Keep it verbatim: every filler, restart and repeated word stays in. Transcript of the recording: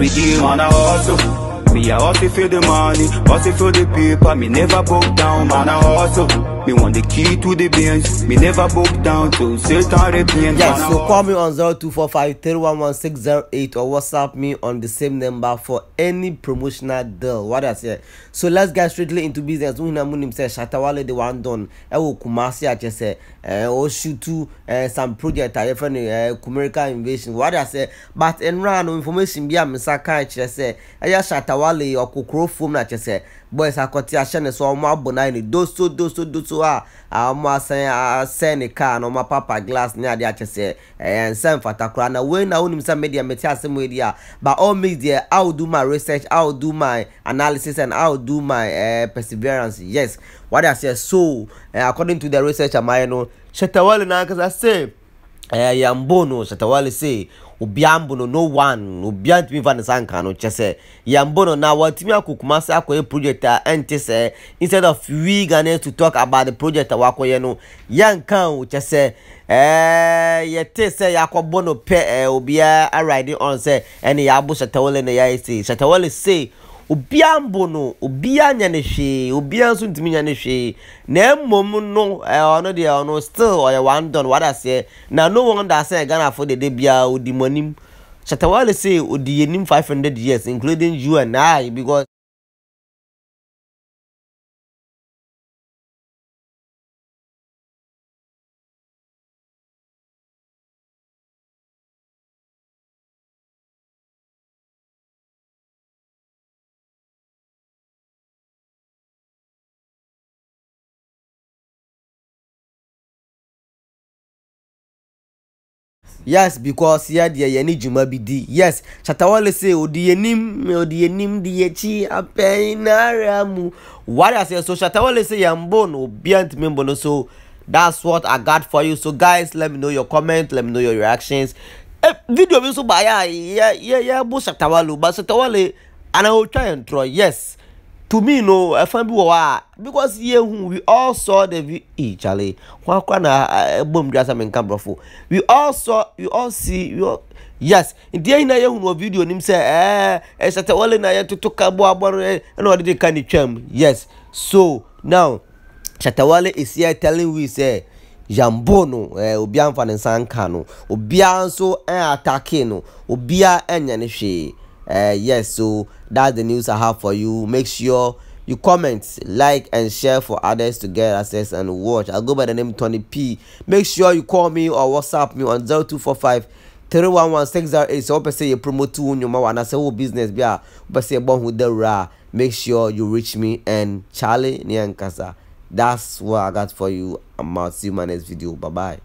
every day, man, I hustle. Me, I hustle for the money, hustle for the paper. Me never broke down, man, I hustle. Me want the key to the bench. Me never broke down to Satan repent. Yes, so call me on zero two four five three one one six zero eight or WhatsApp me on the same number for any promotional deal. What I say. So let's get straightly into business. Una munim say Shatta Wale the one done. Ewo kumasi ache say eh o shutu eh some project I friend eh Kumerica invasion. What I say. But enra no information bia me saka ache say eya Shatta Wale okokro form na ache say boys akoti ache ne so omo abona ni do so do so do so. Ah, I'm a send a car no my papa glass near the H S A and send for Takrana. When I own some media, metas media, but all media, I'll do my research, I'll do my analysis, and I'll do my uh, perseverance. Yes, what I say. So, uh, according to the research, I might know Shatta Wale now because I say. Eh, Yambono, Shatta Wale say, Ubiambono, no one, Ubiant me van Sanka, no chese. Yambono, now what Timia Kukumasa, a project, and chese, instead of we Ghanaians to talk about the project, Wakoyeno, Yankan, which I say, eh, yet say, Yakobono, Pe, Ubia, a riding on, say, and Yabu Shatta Wale and the Yaisi. Shatta Wale say, Ubiambono, Ubian Yanishi, Ubian Suntimi Yanishi, Nem Momuno, I know they are no still or one done what I say. Now, no one that say Ghana for the debia or the money. Shatta Wale say, Udianim five hundred years, including you and I, because. Yes, because yeah, the any juma bidi. Yes, Shatta Wale say odienim, odienim diechi apenaramu. What I say, so Shatta Wale say yambono biant membono. So that's what I got for you. So guys, let me know your comment. Let me know your reactions. Eh, video we so buy yeah yeah yeah. But Shatta Wale, but Shatta Wale, and I will try and try. Yes, to me no, I find because yeah, we all saw the view. Charlie, one corner boom just I'm in camera for. We all saw, we all see, we all yes. In the end, I have video. Him say, eh, I started all in I to talk about one and all the kind of charm. Yes. So now, Shatta Wale is here telling we say. Jambono, eh, Obian fan Sankano, Obian so eh attackino, Obia and Yanishi. Uh, yes, so that's the news I have for you. Make sure you comment, like, and share for others to get access and watch. I'll go by the name Tony P. Make sure you call me or WhatsApp me on zero two four five three one one six zero eight. So, I say you promote to your mama and I say, oh, business, yeah, but say, born with the ra. Make sure you reach me and Charlie Nyankasa. That's what I got for you. I'm out. See you in my next video. Bye bye.